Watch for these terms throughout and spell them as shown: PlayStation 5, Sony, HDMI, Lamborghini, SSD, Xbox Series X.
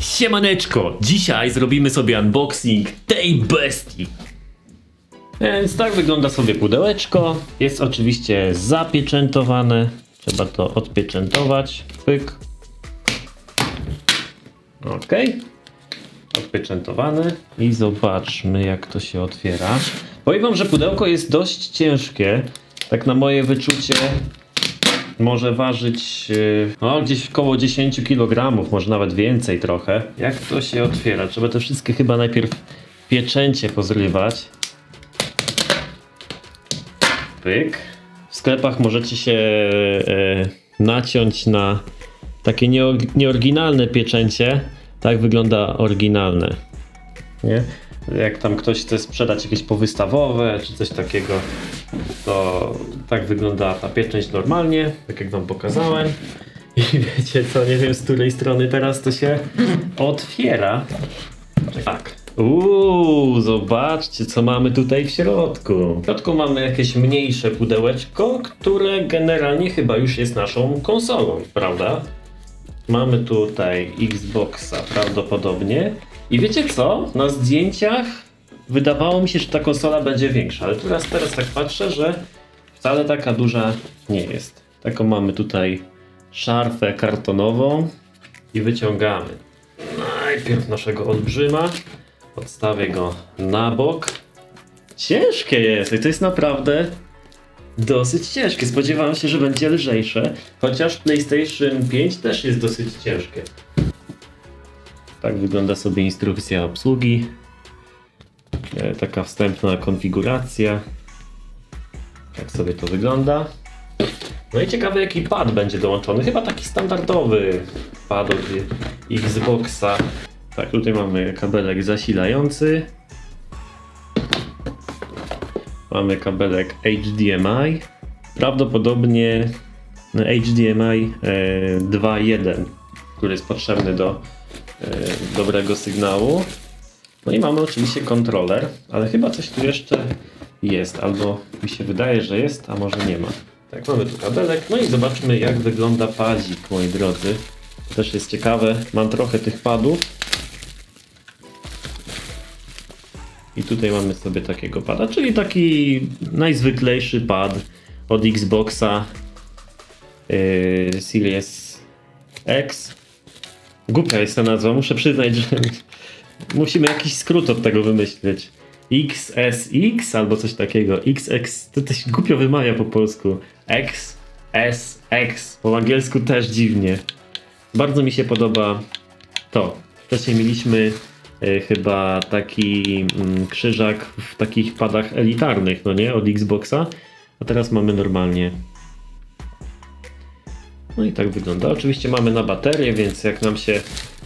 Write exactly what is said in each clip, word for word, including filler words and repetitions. Siemaneczko, dzisiaj zrobimy sobie unboxing tej bestii. Więc tak wygląda sobie pudełeczko. Jest oczywiście zapieczętowane. Trzeba to odpieczętować. Pyk. Ok. Odpieczętowany. I zobaczmy, jak to się otwiera. Powiem wam, że pudełko jest dość ciężkie. Tak na moje wyczucie może ważyć no, gdzieś około dziesięć kilogramów, może nawet więcej trochę. Jak to się otwiera? Trzeba te wszystkie chyba najpierw pieczęcie pozrywać. Pyk. W sklepach możecie się e, naciąć na takie nieoryginalne pieczęcie. Tak wygląda oryginalne. Nie? Jak tam ktoś chce sprzedać jakieś powystawowe czy coś takiego, to tak wygląda ta pieczęć normalnie, tak jak wam pokazałem. I wiecie co, nie wiem, z której strony teraz to się otwiera. Tak. Uuu, zobaczcie, co mamy tutaj w środku. W środku mamy jakieś mniejsze pudełeczko, które generalnie chyba już jest naszą konsolą, prawda? Mamy tutaj Xboxa prawdopodobnie. I wiecie co? Na zdjęciach wydawało mi się, że ta konsola będzie większa, ale teraz, teraz tak patrzę, że wcale taka duża nie jest. Taką mamy tutaj szarfę kartonową i wyciągamy najpierw naszego olbrzyma. Odstawię go na bok. Ciężkie jest i to jest naprawdę dosyć ciężkie. Spodziewałem się, że będzie lżejsze, chociaż PlayStation pięć też jest dosyć ciężkie. Tak wygląda sobie instrukcja obsługi. Taka wstępna konfiguracja. Tak sobie to wygląda. No i ciekawe, jaki pad będzie dołączony. Chyba taki standardowy pad od Xboxa. Tak, tutaj mamy kabelek zasilający. Mamy kabelek H D M I. Prawdopodobnie H D M I dwa kropka jeden, który jest potrzebny do dobrego sygnału. No i mamy oczywiście kontroler, ale chyba coś tu jeszcze jest, albo mi się wydaje, że jest, a może nie ma. Tak, mamy tu kabelek, no i zobaczmy, jak wygląda padzik, moi drodzy. To też jest ciekawe, mam trochę tych padów. I tutaj mamy sobie takiego pada, czyli taki najzwyklejszy pad od Xboxa yy, Series X. Głupia jest ta nazwa, muszę przyznać, że musimy jakiś skrót od tego wymyślić. X S X albo coś takiego. X X to też głupio wymawia po polsku. X S X po angielsku też dziwnie. Bardzo mi się podoba to. Wcześniej mieliśmy y, chyba taki mm, krzyżak w takich padach elitarnych, no nie? Od Xboxa. A teraz mamy normalnie. No i tak wygląda. Oczywiście mamy na baterię, więc jak nam się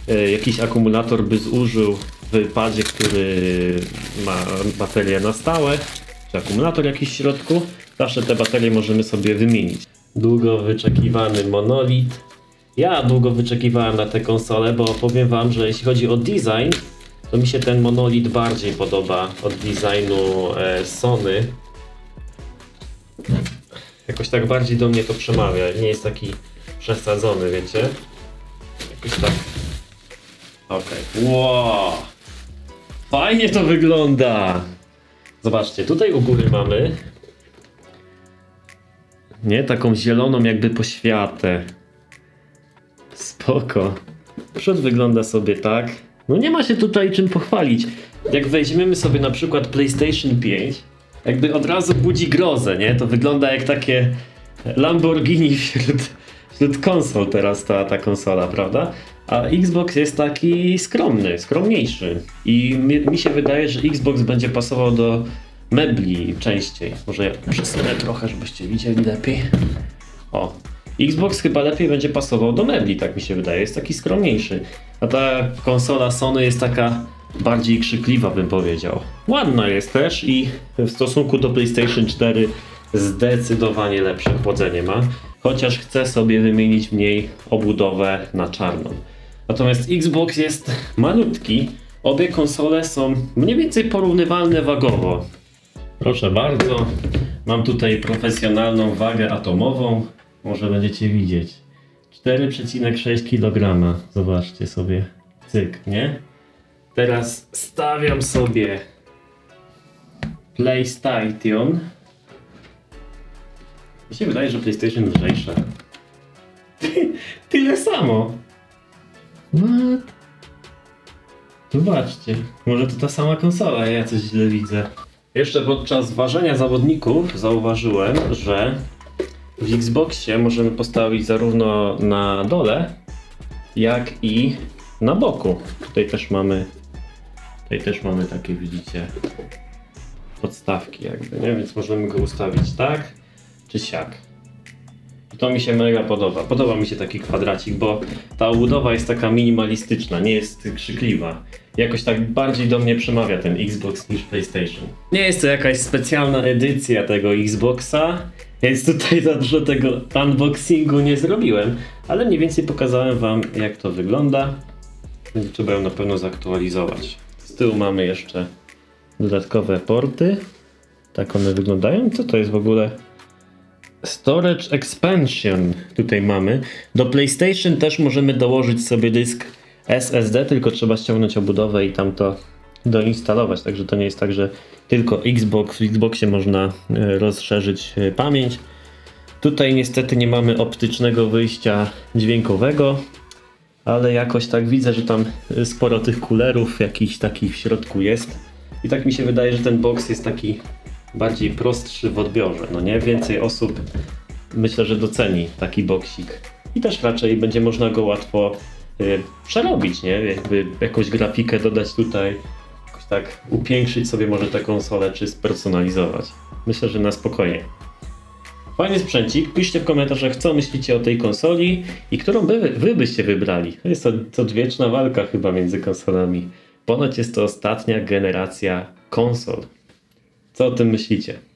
y, jakiś akumulator by zużył w padzie, który ma baterię na stałe, czy akumulator jakiś w środku, zawsze te baterie możemy sobie wymienić. Długo wyczekiwany monolit. Ja długo wyczekiwałem na tę konsolę, bo powiem wam, że jeśli chodzi o design, to mi się ten monolit bardziej podoba od designu e, Sony. Jakoś tak bardziej do mnie to przemawia, nie jest taki przesadzony, wiecie? Jakoś tak. Okej. Okay. Wow! Fajnie to wygląda! Zobaczcie, tutaj u góry mamy, nie? Taką zieloną jakby poświatę. Spoko. Przód wygląda sobie tak. No nie ma się tutaj czym pochwalić. Jak weźmiemy sobie na przykład PlayStation pięć, jakby od razu budzi grozę, nie? To wygląda jak takie Lamborghini wśród, wśród konsol teraz ta, ta konsola, prawda? A Xbox jest taki skromny, skromniejszy. I mi, mi się wydaje, że Xbox będzie pasował do mebli częściej. Może ja przesunę trochę, żebyście widzieli lepiej. O, Xbox chyba lepiej będzie pasował do mebli, tak mi się wydaje. Jest taki skromniejszy. A ta konsola Sony jest taka bardziej krzykliwa, bym powiedział. Ładna jest też i w stosunku do PlayStation cztery zdecydowanie lepsze chłodzenie ma. Chociaż chcę sobie wymienić w niej obudowę na czarną. Natomiast Xbox jest malutki. Obie konsole są mniej więcej porównywalne wagowo. Proszę bardzo. Mam tutaj profesjonalną wagę atomową. Może będziecie widzieć. cztery przecinek sześć kilogramów. Zobaczcie sobie. cyk, nie? Teraz stawiam sobie PlayStation. Mi się wydaje, że PlayStation lżejsza. Tyle samo. What? Zobaczcie. Może to ta sama konsola, ja coś źle widzę. Jeszcze podczas ważenia zawodników zauważyłem, że w Xboxie możemy postawić zarówno na dole, jak i na boku. Tutaj też mamy, tutaj też mamy takie, widzicie, podstawki jakby, nie? Więc możemy go ustawić tak czy siak. I to mi się mega podoba. Podoba mi się taki kwadracik, bo ta obudowa jest taka minimalistyczna, nie jest krzykliwa. Jakoś tak bardziej do mnie przemawia ten Xbox niż PlayStation. Nie jest to jakaś specjalna edycja tego Xboxa, więc tutaj za dużo tego unboxingu nie zrobiłem, ale mniej więcej pokazałem wam, jak to wygląda. Będzie trzeba ją na pewno zaktualizować. Z tyłu mamy jeszcze dodatkowe porty. Tak one wyglądają. Co to jest w ogóle? Storage Expansion tutaj mamy. Do PlayStation też możemy dołożyć sobie dysk S S D, tylko trzeba ściągnąć obudowę i tam to doinstalować. Także to nie jest tak, że tylko Xbox, w Xboxie można rozszerzyć pamięć. Tutaj niestety nie mamy optycznego wyjścia dźwiękowego, ale jakoś tak widzę, że tam sporo tych kulerów jakichś takich w środku jest. I tak mi się wydaje, że ten box jest taki bardziej prostszy w odbiorze, no nie? Więcej osób myślę, że doceni taki boksik. I też raczej będzie można go łatwo y, przerobić, nie? Jakby jakąś grafikę dodać tutaj, jakoś tak upiększyć sobie może tę konsolę, czy spersonalizować. Myślę, że na spokojnie. Fajny sprzęcik, piszcie w komentarzach, co myślicie o tej konsoli i którą by, wy byście wybrali. To jest odwieczna walka chyba między konsolami. Ponoć jest to ostatnia generacja konsol. Co o tym myślicie?